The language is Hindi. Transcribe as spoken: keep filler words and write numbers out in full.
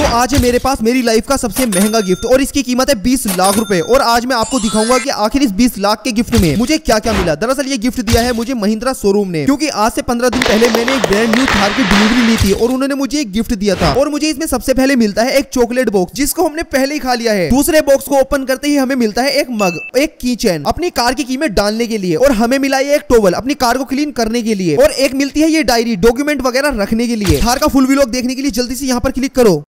दोस्तों आज है मेरे पास मेरी लाइफ का सबसे महंगा गिफ्ट और इसकी कीमत है बीस लाख रुपए। और आज मैं आपको दिखाऊंगा कि आखिर इस बीस लाख के गिफ्ट में मुझे क्या क्या मिला। दरअसल ये गिफ्ट दिया है मुझे महिंद्रा शोरूम ने, क्योंकि आज से पंद्रह दिन पहले मैंने एक ब्रांड न्यू थार की डिलीवरी ली थी और उन्होंने मुझे एक गिफ्ट दिया था। और मुझे इसमें सबसे पहले मिलता है एक चॉकलेट बॉक्स जिसको हमने पहले ही खा लिया है। दूसरे बॉक्स को ओपन करते ही हमें मिलता है एक मग, एक की चैन अपनी कार की कीमत डालने के लिए, और हमें मिला है एक टॉवल अपनी कार को क्लीन करने के लिए, और एक मिलती है ये डायरी डॉक्यूमेंट वगैरह रखने के लिए। थार का फुल व्लॉग देखने के लिए जल्दी से यहाँ पर क्लिक करो।